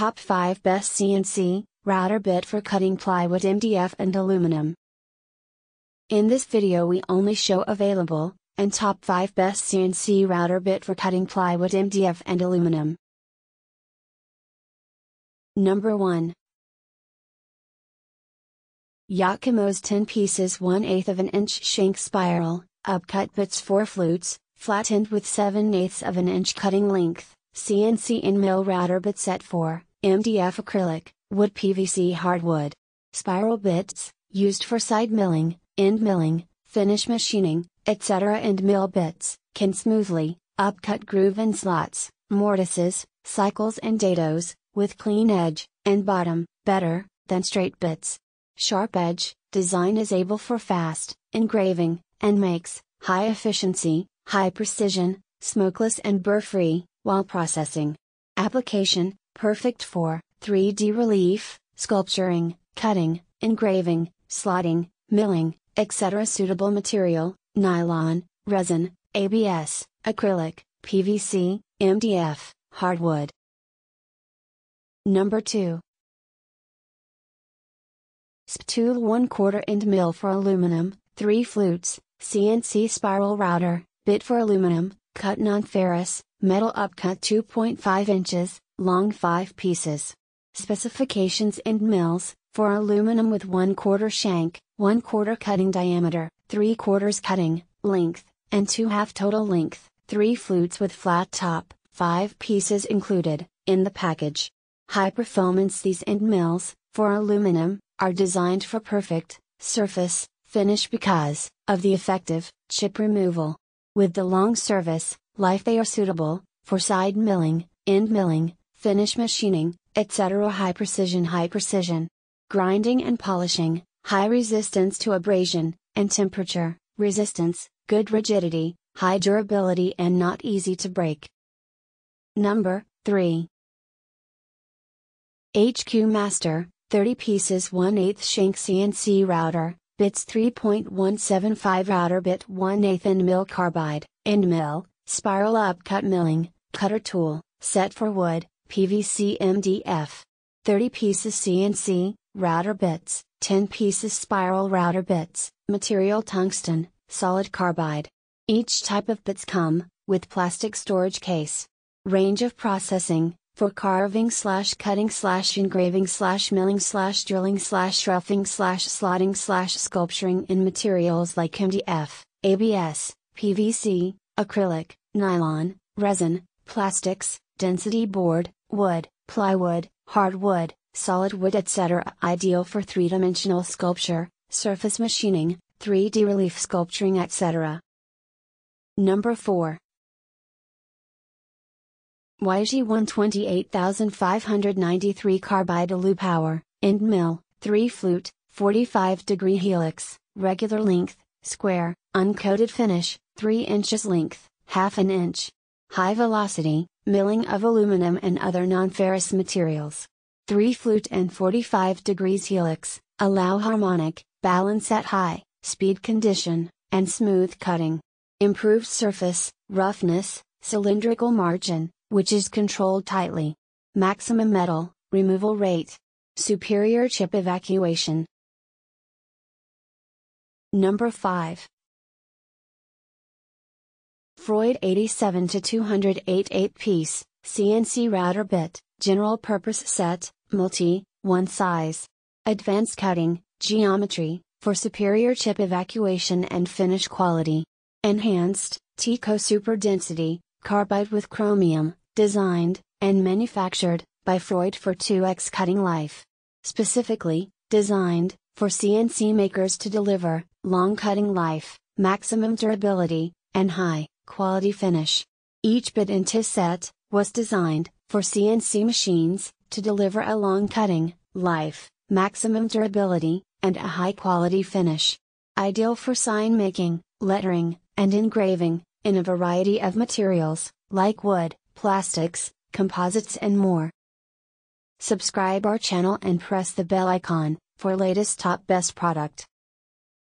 Top 5 Best CNC Router Bit for Cutting Plywood, MDF and Aluminum. In this video we only show available and top 5 best CNC router bit for cutting plywood, MDF and aluminum. Number 1. Yakamoz 10 pieces 1/8 of an inch shank spiral, upcut bits 4 flutes, flattened with 7/8 of an inch cutting length, CNC in mill router bit set 4, MDF acrylic, wood PVC hardwood. Spiral bits, used for side milling, end milling, finish machining, etc. and mill bits, can smoothly, upcut groove and slots, mortises, cycles and dados, with clean edge, and bottom, better, than straight bits. Sharp edge, design is able for fast, engraving, and makes, high efficiency, high precision, smokeless and burr-free, while processing. Application, perfect for, 3D relief, sculpturing, cutting, engraving, slotting, milling, etc. Suitable material, nylon, resin, ABS, acrylic, PVC, MDF, hardwood. Number 2. SpeTool 1/4 inch mill for aluminum, 3 flutes, CNC spiral router, bit for aluminum, cut non-ferrous, metal upcut 2.5 inches, long 5 pieces. Specifications and mills, for aluminum with 1/4 shank, 1/4 cutting diameter, 3/4 cutting length, and 2/2 total length, 3 flutes with flat top, 5 pieces included, in the package. High performance. These end mills, for aluminum, are designed for perfect, surface, finish because, of the effective, chip removal. With the long service life they are suitable, for side milling, end milling, finish machining, etc. High precision. Grinding and polishing, high resistance to abrasion, and temperature, resistance, good rigidity, high durability and not easy to break. Number 3. HQMaster, 30 pieces 1/8 shank CNC router, bits 3.175 router bit 1/8 end mill carbide, end mill, spiral upcut milling, cutter tool, set for wood, PVC MDF. 30 pieces CNC, router bits, 10 pieces spiral router bits, material tungsten, solid carbide. Each type of bits come, with plastic storage case. Range of processing, for carving/cutting/engraving/milling/drilling/roughing/slotting/sculpturing in materials like MDF, ABS, PVC, acrylic, nylon, resin, plastics, density board, wood, plywood, hardwood, solid wood, etc. Ideal for three-dimensional sculpture, surface machining, 3D relief sculpturing, etc. Number 4. YG1 28593 carbide alu power, end mill, 3 flute, 45-degree helix, regular length, square, uncoated finish, 3 inches length, 1/2 inch. High velocity, milling of aluminum and other non-ferrous materials. 3 flute and 45 degrees helix, allow harmonic, balance at high, speed condition, and smooth cutting. Improved surface, roughness, cylindrical margin, which is controlled tightly. Maximum metal, removal rate. Superior chip evacuation. Number 5. Freud 87 to 208 8-piece, CNC router bit, general purpose set, multi, one size. Advanced cutting, geometry, for superior chip evacuation and finish quality. Enhanced, Tico super density, carbide with chromium, designed, and manufactured, by Freud for 2x cutting life. Specifically, designed, for CNC makers to deliver, long cutting life, maximum durability, and high, quality finish. Each bit in this set, was designed, for CNC machines, to deliver a long cutting life, maximum durability, and a high quality finish. Ideal for sign making, lettering, and engraving, in a variety of materials, like wood, plastics, composites and more. Subscribe our channel and press the bell icon, for latest top best product.